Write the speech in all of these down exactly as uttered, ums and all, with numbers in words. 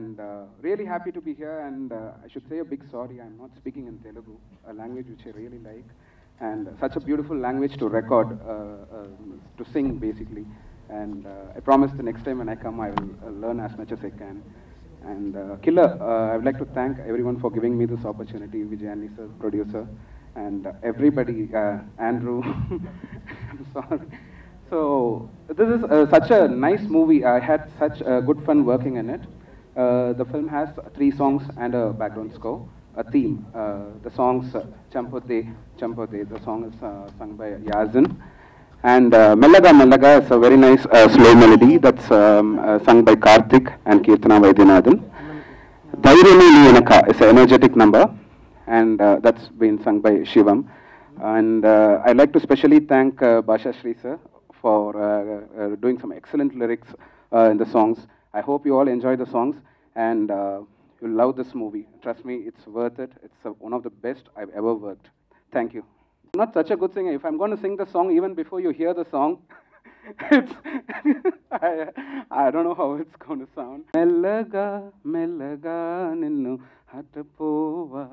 and uh, really happy to be here, and uh, I should say a big sorry, I'm not speaking in Telugu, a language which I really like, and uh, such a beautiful language to record, uh, uh, to sing basically, and uh, I promise the next time when I come I will uh, learn as much as I can. And uh, Killer, uh, I would like to thank everyone for giving me this opportunity, Vijay Antony sir, producer, and uh, everybody, uh, Andrew, I'm sorry. So this is uh, such a nice movie. I had such uh, good fun working in it. Uh, the film has three songs and a background score, a theme. Uh, the songs uh, Champote, Champote, the song is uh, sung by Yazin. And uh, Melaga, Melaga is a very nice uh, slow melody that's um, uh, sung by Karthik and Kirtanavai Dhinathan. Dairimianaka is an energetic number, and uh, that's been sung by Shivam. And uh, I'd like to specially thank uh, Basha sir for uh, uh, doing some excellent lyrics uh, in the songs. I hope you all enjoy the songs, and uh, you'll love this movie. Trust me, it's worth it. It's uh, one of the best I've ever worked. Thank you. I'm not such a good singer. If I'm going to sing the song even before you hear the song, it's I, I don't know how it's going to sound. Melaga, melaga, ninnu hatapova.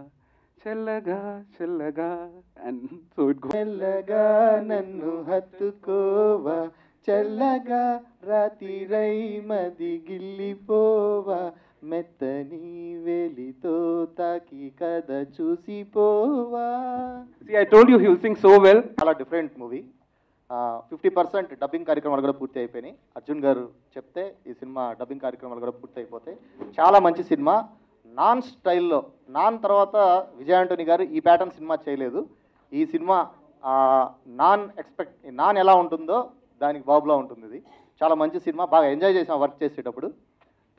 Chalaga, chalaga, and so it goes. Chalaga, nannu hattukova, chalaga, rati rai madi gillipova, mettani velito taki kada chusipova. See, I told you he will sing so well. It's a different movie. Uh, fifty percent dubbing కార్యక్రమాలు కూడా పూర్తి అయిపోయినాయి. అర్జున్ గారు చెప్తే ఈ cinema dubbing కార్యక్రమాలు కూడా పూర్తి అయిపోతాయి. చాలా మంచి సినిమా. నాన్ స్టైల్లో నాన్ తర్వాత విజయ్ ఆంటోనీ గారు ఈ ప్యాటర్న్ సినిమా చేయలేదు. ఈ సినిమా నాన్ ఎక్స్పెక్ట్ నాన్ ఎలా ఉంటుందో దానికి బాబులా ఉంటుంది. ఇది చాలా మంచి సినిమా, బాగా ఎంజాయ్ చేసాం వర్క్ చేసేటప్పుడు.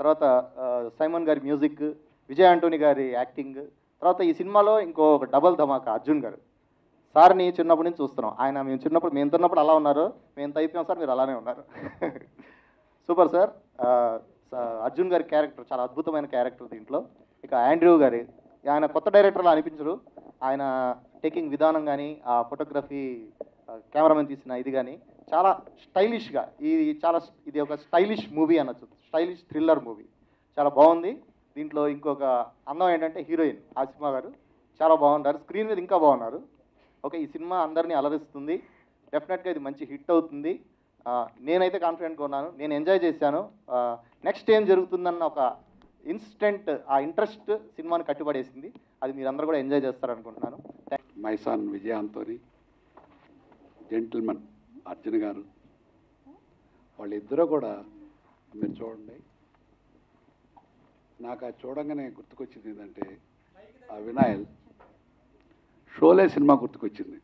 తర్వాత సైమన్ గారి మ్యూజిక్, విజయ్ ఆంటోనీ గారి యాక్టింగ్, తర్వాత ఈ సినిమాలో ఇంకో డబల్ ధమాకా అర్జున్ గారు. సార్ని చిన్నప్పటి నుంచి చూస్తున్నాం, ఆయన మేము చిన్నప్పుడు మేము తిన్నప్పుడు అలా ఉన్నారు, మేము తైపోయాం సార్ మీరు అలానే ఉన్నారు. Super sir. అర్జున్ గారి క్యారెక్టర్ చాలా అద్భుతమైన క్యారెక్టర్ దీంట్లో. ఇక ఆండ్రూ గారి, ఆయన కొత్త డైరెక్టర్లా అనిపించరు. ఆయన టేకింగ్ విధానం కానీ, ఆ ఫోటోగ్రఫీ, కెమెరామెన్ తీసిన ఇది కానీ చాలా స్టైలిష్గా, ఇది చాలా ఇది ఒక స్టైలిష్ మూవీ అనొచ్చు, స్టైలిష్ థ్రిల్లర్ మూవీ, చాలా బాగుంది. దీంట్లో ఇంకొక అందం ఏంటంటే హీరోయిన్ ఆషిమా గారు చాలా బాగున్నారు, స్క్రీన్ మీద ఇంకా బాగున్నారు. ఓకే, ఈ సినిమా అందరినీ అలరిస్తుంది, డెఫినెట్గా ఇది మంచి హిట్ అవుతుంది. నేనైతే కాన్ఫిడెంట్గా ఉన్నాను, నేను ఎంజాయ్ చేశాను. నెక్స్ట్ ఏం జరుగుతుందన్న ఒక ఇన్స్టెంట్ ఆ ఇంట్రెస్ట్ సినిమాని కట్టుబడేసింది. అది మీరందరూ కూడా ఎంజాయ్ చేస్తారనుకుంటున్నాను. My son Vijay Antony, gentleman Arjun గారు, వాళ్ళిద్దరూ కూడా మీరు చూడండి. నాకు అది చూడంగానే గుర్తుకొచ్చింది ఏంటంటే ఆ వినాయల్ షోలే సినిమా గుర్తుకొచ్చింది.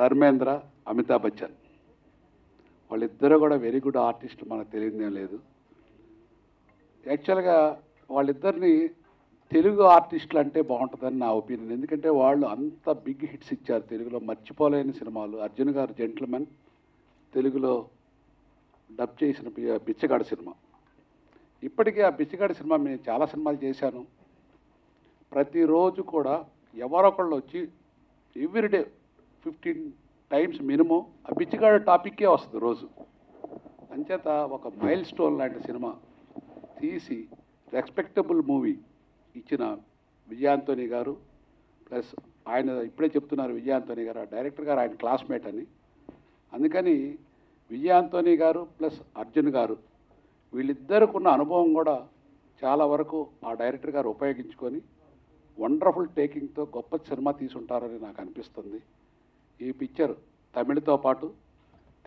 ధర్మేంద్ర, అమితాబ్ బచ్చన్ వాళ్ళిద్దరూ కూడా వెరీ గుడ్ ఆర్టిస్ట్, మనకు తెలియదేం లేదు. యాక్చువల్గా వాళ్ళిద్దరిని తెలుగు ఆర్టిస్టులు అంటే బాగుంటుందని నా ఒపీనియన్. ఎందుకంటే వాళ్ళు అంత బిగ్ హిట్స్ ఇచ్చారు తెలుగులో, మర్చిపోలేని సినిమాలు. అర్జున్ గారు జెంటిల్మెన్ తెలుగులో డబ్ చేసిన బిచ్చగాడు సినిమా. ఇప్పటికీ ఆ బిచ్చగాడు సినిమా నేను చాలా సినిమాలు చేశాను. ప్రతిరోజు కూడా ఎవరొకళ్ళు వచ్చి ఎవ్రీడే ఫిఫ్టీన్ టైమ్స్ మినిమం ఆ బిచ్చగాడు టాపిక్కే వస్తుంది రోజు. అంచేత ఒక మైల్ స్టోన్ లాంటి సినిమా తీసి రెస్పెక్టబుల్ మూవీ ఇచ్చిన విజయ్ ఆంటోనీ గారు, ప్లస్ ఆయన ఇప్పుడే చెప్తున్నారు విజయ్ ఆంటోనీ గారు ఆ డైరెక్టర్ గారు ఆయన క్లాస్మేట్ అని. అందుకని విజయ్ ఆంటోనీ గారు ప్లస్ అర్జున్ గారు వీళ్ళిద్దరికున్న అనుభవం కూడా చాలా వరకు ఆ డైరెక్టర్ గారు ఉపయోగించుకొని వండర్ఫుల్ టేకింగ్తో గొప్ప సినిమా తీసుంటారని నాకు అనిపిస్తుంది. ఈ పిక్చర్ తమిళతో పాటు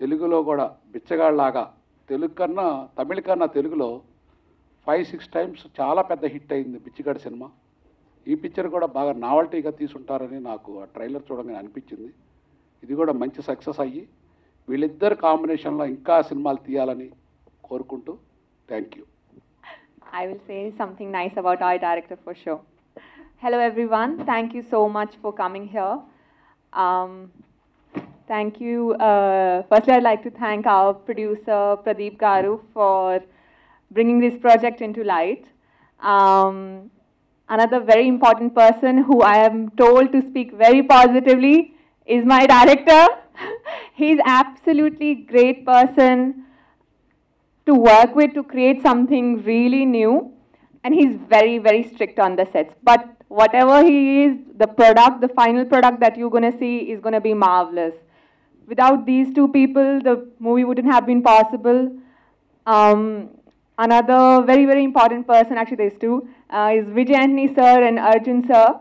తెలుగులో కూడా బిచ్చగాళ్ళలాగా, తెలుగు కన్నా తమిళ కన్నా తెలుగులో ఫైవ్ సిక్స్ టైమ్స్ చాలా పెద్ద హిట్ అయింది బిచ్చగాడు సినిమా. ఈ పిక్చర్ కూడా బాగా నావల్టీగా తీసుంటారని నాకు ఆ ట్రైలర్ చూడగానే అనిపించింది. ఇది కూడా మంచి సక్సెస్ అయ్యి వీళ్ళిద్దరు కాంబినేషన్లో ఇంకా సినిమాలు తీయాలని కోరుకుంటూ thank you. I will say something nice about our director for sure. Hello everyone, thank you so much for coming here. Um, thank you. Uh, firstly, I'd like to thank our producer Pradeep Garu for bringing this project into light. Um, another very important person who I am told to speak very positively is my director. He's absolutely great person to work with to create something really new. and he's very, very strict on the sets. But whatever he is, the product, the final product that you're going to see is going to be marvelous. Without these two people, the movie wouldn't have been possible. Um, another very, very important person, actually there's two, uh, is Vijay Antony sir and Arjun sir.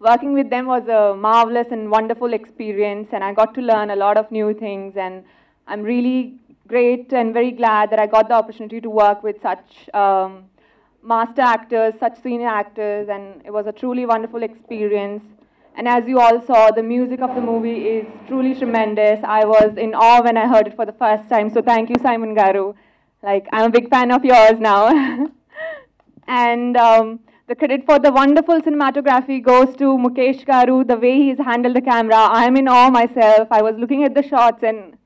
Working with them was a marvelous and wonderful experience, and I got to learn a lot of new things, and I'm really great and very glad that I got the opportunity to work with such um, master actors, such senior actors, and it was a truly wonderful experience. And as you all saw, the music of the movie is truly tremendous. I was in awe when I heard it for the first time, so thank you, Simon Garu. Like, I'm a big fan of yours now. And um, the credit for the wonderful cinematography goes to Mukesh Garu, the way he's handled the camera. I'm in awe myself. I was looking at the shots, and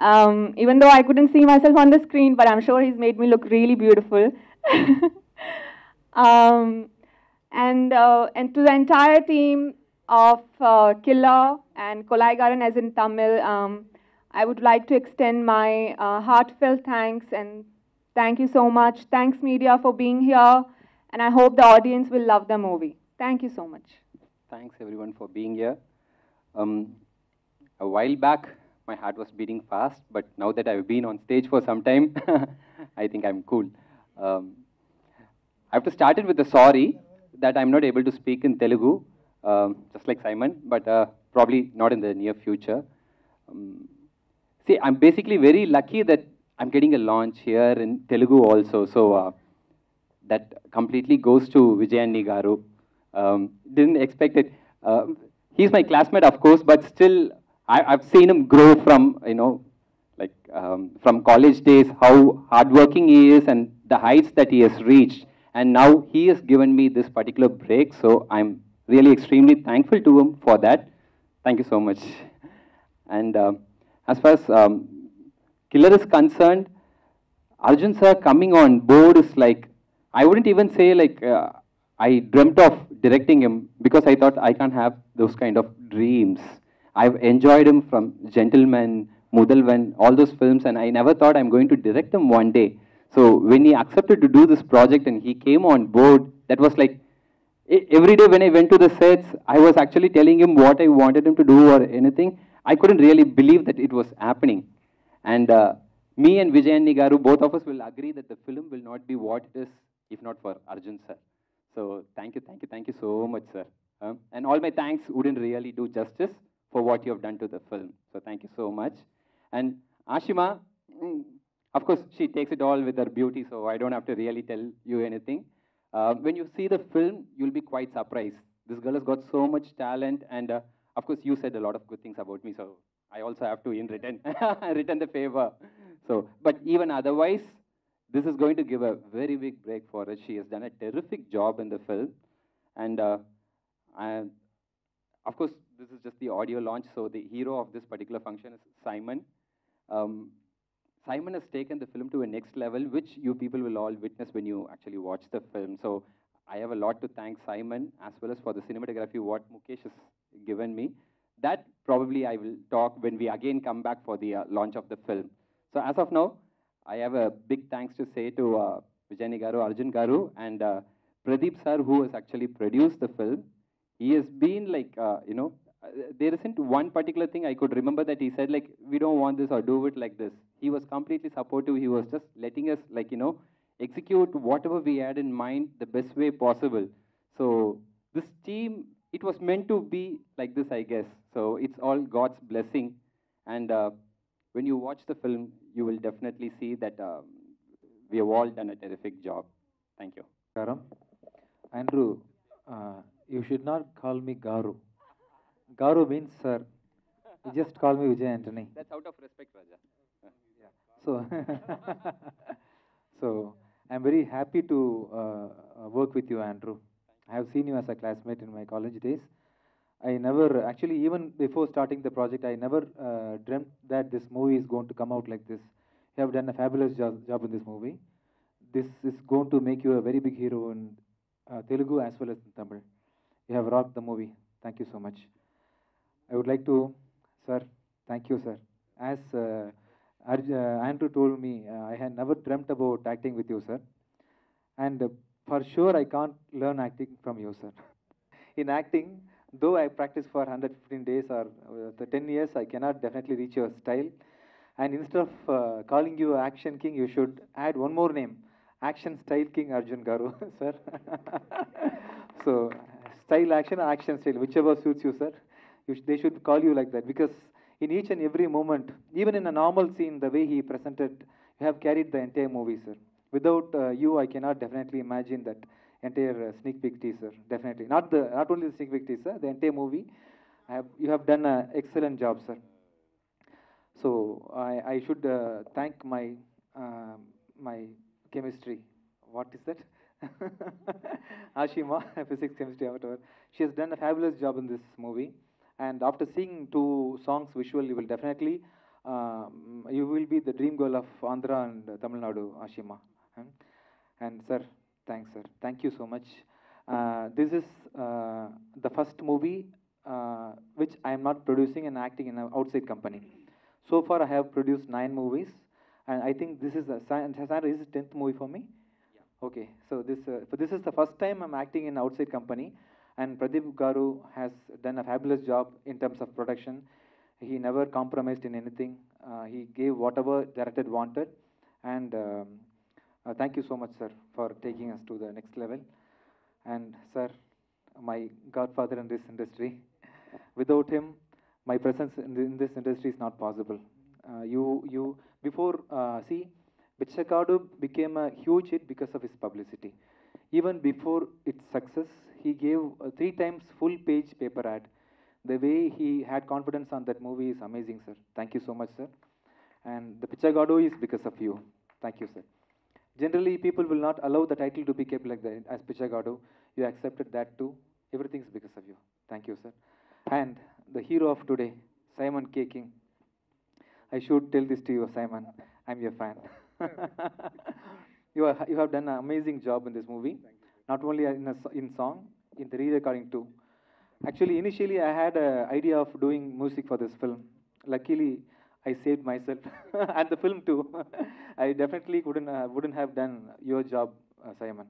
um, even though I couldn't see myself on the screen, but I'm sure he's made me look really beautiful. um, and, uh, and to the entire team of uh, Killa and Kolaigaran as in Tamil, um, I would like to extend my uh, heartfelt thanks and thank you so much. Thanks media for being here, and I hope the audience will love the movie. Thank you so much. Thanks everyone for being here. Um, a while back my heart was beating fast, but now that I've been on stage for some time, I think I'm cool. Um, I have to start it with a sorry that I'm not able to speak in Telugu, um, just like Simon, but uh, probably not in the near future. Um, see, I'm basically very lucky that I'm getting a launch here in Telugu also, so uh, that completely goes to Vijay Antony Garu. Um, didn't expect it. Uh, he's my classmate, of course, but still, I, I've seen him grow from, you know, like um, from college days, how hardworking he is and the heights that he has reached. And now he has given me this particular break, so I'm really extremely thankful to him for that. Thank you so much. And uh, as far as um, Killer is concerned, Arjun sir coming on board is like, I wouldn't even say like, uh, I dreamt of directing him, because I thought I can't have those kind of dreams. I've enjoyed him from Gentleman, Mudalvan, all those films, and I never thought I'm going to direct him one day. So when he accepted to do this project and he came on board, that was like, every day when I went to the sets, I was actually telling him what I wanted him to do or anything. I couldn't really believe that it was happening. And uh, me and Vijay Antony Garu, both of us will agree that the film will not be what it is if not for Arjun sir. So thank you, thank you, thank you so much, sir. Um, and all my thanks wouldn't really do justice for what you have done to the film. So thank you so much. And Ashima, of course, she takes it all with her beauty, so I don't have to really tell you anything. Uh, when you see the film, you'll be quite surprised. This girl has got so much talent, and uh, of course, you said a lot of good things about me, so I also have to in return, return the favor. So, but even otherwise, this is going to give a very big break for her. She has done a terrific job in the film. And uh, I, of course, this is just the audio launch, so the hero of this particular function is Simon. Um, Simon has taken the film to a next level, which you people will all witness when you actually watch the film. So I have a lot to thank Simon, as well as for the cinematography, what Mukesh has given me. That probably I will talk when we again come back for the uh, launch of the film. So as of now, I have a big thanks to say to uh, Vijay Antony Garu, Arjun Garu, and uh, Pradeep sir, who has actually produced the film. He has been like, uh, you know, there isn't one particular thing I could remember that he said, like, we don't want this or do it like this. He was completely supportive. He was just letting us, like, you know, execute whatever we had in mind the best way possible. So this team, it was meant to be like this, I guess. So it's all God's blessing. And uh, when you watch the film, you will definitely see that um, we have all done a terrific job. Thank you. Garam, Andrew, uh, you should not call me Garu. Garu means sir. You just call me Vijay Antony. That's out of respect, Raja. Yeah. So, so I'm very happy to uh, work with you, Andrew. I have seen you as a classmate in my college days. I never, actually, even before starting the project, I never uh, dreamt that this movie is going to come out like this. You have done a fabulous job, job in this movie. This is going to make you a very big hero in uh, Telugu as well as in Tamil. You have rocked the movie. Thank you so much. I would like to, sir, thank you, sir. As uh, Arj, uh, Andrew told me, uh, I had never dreamt about acting with you, sir. And uh, For sure, I can't learn acting from you, sir. In acting, though I practice for one hundred fifteen days or uh, ten years, I cannot definitely reach your style. And instead of uh, calling you Action King, you should add one more name, Action Style King Arjun Garu, sir. So, style action or action style, whichever suits you, sir. You sh they should call you like that, because in each and every moment, even in a normal scene, the way he presented, you have carried the entire movie, sir. Without uh, you, I cannot definitely imagine that entire uh, sneak peek teaser. Definitely, not the not only the sneak peek teaser, the entire movie. I have, you have done an excellent job, sir. So I, I should uh, thank my uh, my chemistry. What is that? Ashima, physics, chemistry, whatever. She has done a fabulous job in this movie. And after seeing two songs visually, you will definitely um, you will be the dream girl of Andhra and uh, Tamil Nadu, Ashima. Hmm? And sir, thanks, sir. Thank you so much. Uh, this is uh, the first movie uh, which I am not producing and acting in an outside company. So far, I have produced nine movies, and I think this is the tenth movie for me. Yeah. Okay, so this uh, so this is the first time I'm acting in an outside company, and Pradeep Garu has done a fabulous job in terms of production. He never compromised in anything. Uh, he gave whatever directed wanted, and um, uh, thank you so much, sir, for taking us to the next level. And sir, my godfather in this industry. Without him, my presence in, the, in this industry is not possible. Uh, you, you, before, uh, see, Bichagadu became a huge hit because of his publicity. Even before its success, he gave uh, three times full-page paper ad. The way he had confidence on that movie is amazing, sir. Thank you so much, sir. And the Bichagadu is because of you. Thank you, sir. Generally, people will not allow the title to be kept like that as Bichagadu. You accepted that too. Everything is because of you. Thank you, sir. And the hero of today, Simon K. King. I should tell this to you, Simon. I'm your fan. you, are, you have done an amazing job in this movie. Not only in, a, in song, in the re-recording too. Actually, initially, I had an idea of doing music for this film. Luckily, I saved myself and the film too. I definitely couldn't, uh, wouldn't have done your job, uh, Simon.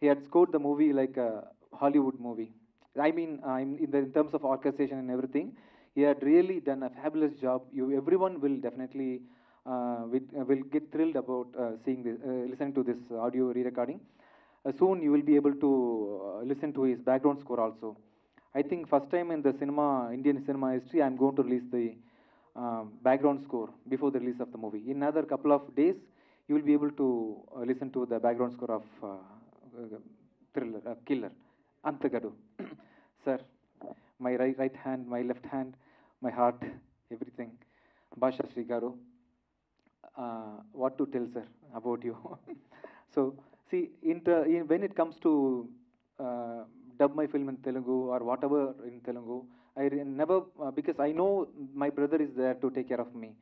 He had scored the movie like a Hollywood movie. I mean, uh, in, the, in terms of orchestration and everything, he had really done a fabulous job. You, everyone will definitely uh, will, uh, will get thrilled about uh, seeing this, uh, listening to this audio re-recording. Uh, soon you will be able to uh, listen to his background score also. I think first time in the cinema, Indian cinema history, I'm going to release the uh, background score before the release of the movie. In another couple of days, you will be able to uh, listen to the background score of uh, uh, thriller, uh, Killer. Anthagadu. Sir, my right, right hand, my left hand, my heart, everything. Basha Shri Garu, uh, what to tell, sir, about you? So, see, in, in, when it comes to uh, dub my film in Telugu or whatever in Telugu, I never, uh, because I know my brother is there to take care of me.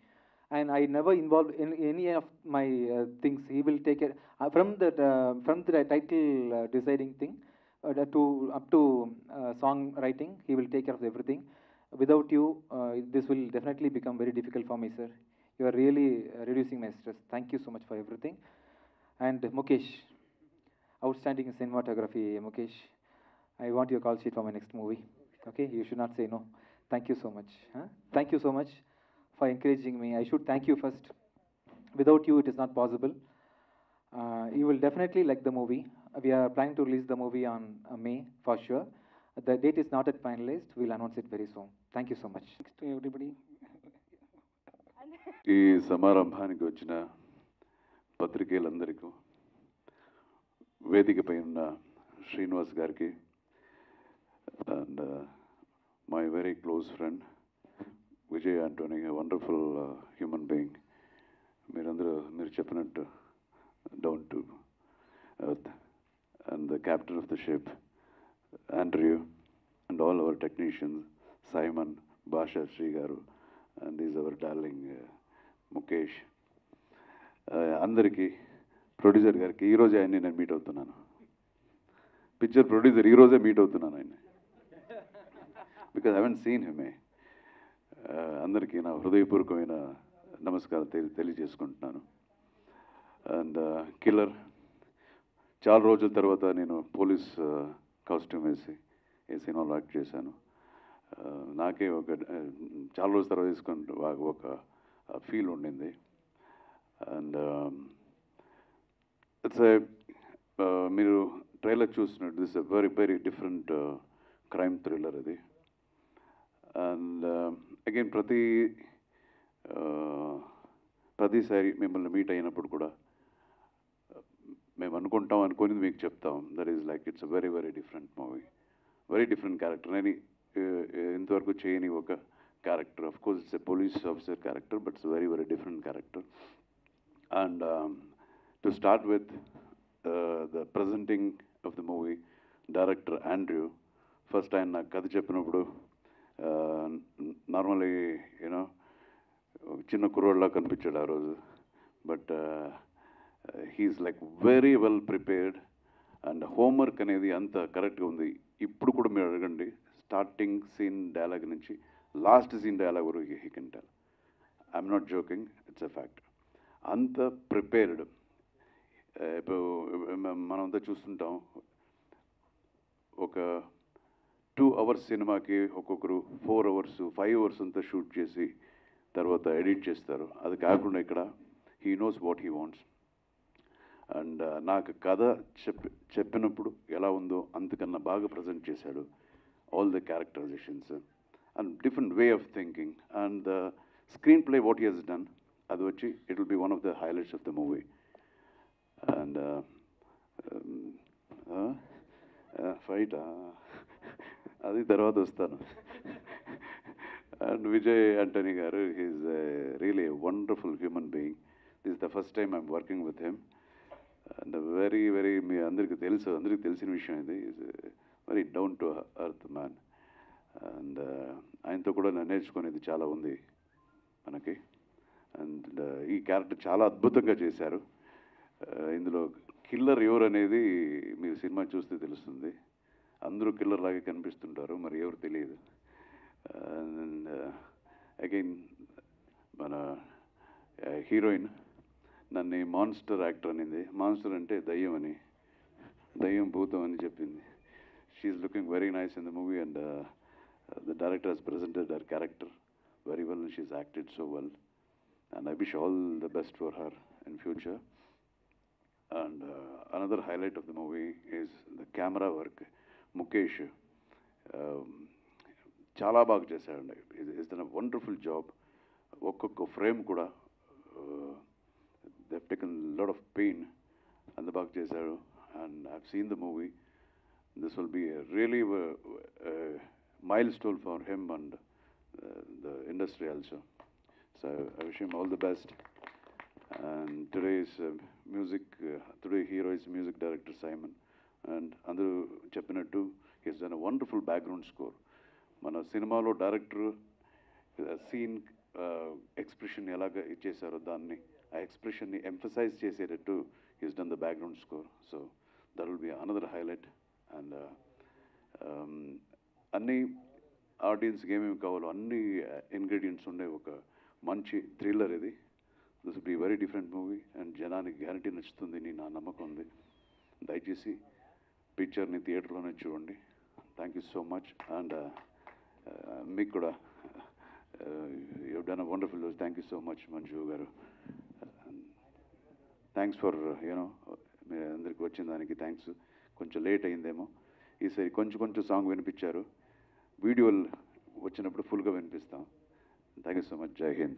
And I never involved in any of my uh, things. He will take care, uh, from, that, uh, from the title uh, deciding thing, Uh, to, up to uh, song writing, he will take care of everything. Without you, uh, this will definitely become very difficult for me, sir. You are really uh, reducing my stress. Thank you so much for everything. And Mukesh, outstanding in cinematography, Mukesh. I want your call sheet for my next movie. Okay, you should not say no. Thank you so much. Huh? Thank you so much for encouraging me. I should thank you first. Without you, it is not possible. Uh, you will definitely like the movie. We are planning to release the movie on uh, May, for sure. The date is not yet finalized. We'll announce it very soon. Thank you so much. Thanks to everybody. ఈ సమారంభానికి వచ్చిన పత్రికేయులందరికీ వేదికపై ఉన్న శ్రీనివాస్ గారికి and my very close friend Vijay Antony, wonderful human being. మీరందరూ మీరు చెప్పినట్టు down to earth. And the captain of the ship, Andrew, and all our technicians, Simon, Basha, Srigaru, and these our darling uh, Mukesh. Andariki, producer gariki, ee roje ayinni nenu meet avutunnanu. Picture producer ee roje meet avutunnanu ayinni. Because I haven't seen him. Andariki na hrudayapurkamaina namaskaram teliyajestunnaanu. And uh, Killer, చాలా రోజుల తర్వాత నేను police costume వేసి ఈ సినిమాలో act చేశాను. నాకే ఒక చాలా రోజుల తర్వాత తీసుకుంటూ ఒక ఫీల్ ఉండింది. అండ్ ఇట్స్ ఏ మీరు ట్రైలర్ చూసినట్టు this a very very different crime thriller అది. అండ్ అగైన్ ప్రతి ప్రతిసారి మిమ్మల్ని మీట్ అయినప్పుడు కూడా మేము అనుకుంటాం అనుకొని మీకు చెప్తాం that is like it's very very different movie, very different character. నేను ఇంతవరకు చేయని ఒక character. Of course it's a police officer character, but it's very very different character. And to start with the presenting of the movie director Andrew, first ఆయన నాకు కథ చెప్పినప్పుడు normally you know చిన్న కుర్రోడ్లా కనిపించాడు ఆ రోజు, but he's like very well prepared. And homework అనేది అంత కరెక్ట్గా ఉంది. ఇప్పుడు కూడా మీరు అడగండి, స్టార్టింగ్ సీన్ డైలాగ్ నుంచి లాస్ట్ సీన్ డైలాగ్ వరకు he can tell. I'm not joking, it's a fact. అంత ప్రిపేర్డ్. ఇప్పుడు మనంతా చూస్తుంటాం ఒక టూ అవర్స్ సినిమాకి ఒక్కొక్కరు ఫోర్ అవర్స్ ఫైవ్ అవర్స్ అంతా షూట్ చేసి తర్వాత ఎడిట్ చేస్తారు. అది కాకుండా ఇక్కడ he knows what he wants. And నాకు కథ చెప్పి చెప్పినప్పుడు ఎలా ఉందో అంతకన్నా బాగా ప్రజెంట్ చేశాడు. All the characterisations and different way of thinking and the screenplay what he has done, అది వచ్చి it will be one of the highlights of the movie. And fight అది తర్వాత వస్తాను. అండ్ విజయ్ యాంటనీ గారు, he's really wonderful human being. This the first time I'm working with him. And very very మీ అందరికీ తెలుసు, అందరికీ తెలిసిన విషయం ఇది. Is very down to earth man. And ఆయనతో కూడా నేను నేర్చుకునేది చాలా ఉంది మనకి. అండ్ ఈ క్యారెక్టర్ చాలా అద్భుతంగా చేశారు. ఇందులో కిల్లర్ ఎవరు అనేది మీరు సినిమా చూస్తే తెలుస్తుంది. అందరూ కిల్లర్ లాగే కనిపిస్తుంటారు, మరి ఎవరు తెలియదు. అండ్ అగైన్ మన హీరోయిన్ నన్ను మాన్స్టర్ యాక్టర్ అనింది. మాన్స్టర్ అంటే దయ్యం అని, దయ్యం భూతం అని చెప్పింది. She's looking very nice in the movie. And the director Hess presented her character very well. She's acted so well. And I wish all the best for her in future. And uh, another highlight of the movie is the camera work. Mukesh, chala baag chesadu. He's done a wonderful job. Okkokka frame kuda, they've taken a lot of pain and the baag chesadu. And I've seen the movie. This will be a really a, a milestone for him and uh, the industry also. So I wish him all the best. And today's uh, music, uh, today hero is music director Simon. And Andrew Chapinattu, he has done a wonderful background score. Mana cinema lo director uh, scene uh, expression elaga ichesaro danni, a expression ni emphasize chesetattu he has done the background score. So that will be another highlight. And uh, um, anni audience game em kavalo anni ingredients unde oka manchi thriller idi. This will be a very different movie and janani guarantee nachutundi ni na namaku undi. Dayachesi picture ni theater lone chudandi. Thank you so much. And meeku kuda you have done a wonderful job. Thank you so much Manju garu. Thanks for you know meer andariki vachin daniki thanks. Koncham late ayindemo, ee sari koncham koncham song vinipicharu, video vachinappudu full ga vinipistam. Thank you so much. Jai Hind.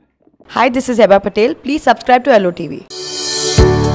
Hi, this is Eba Patel. Please subscribe to L O T V.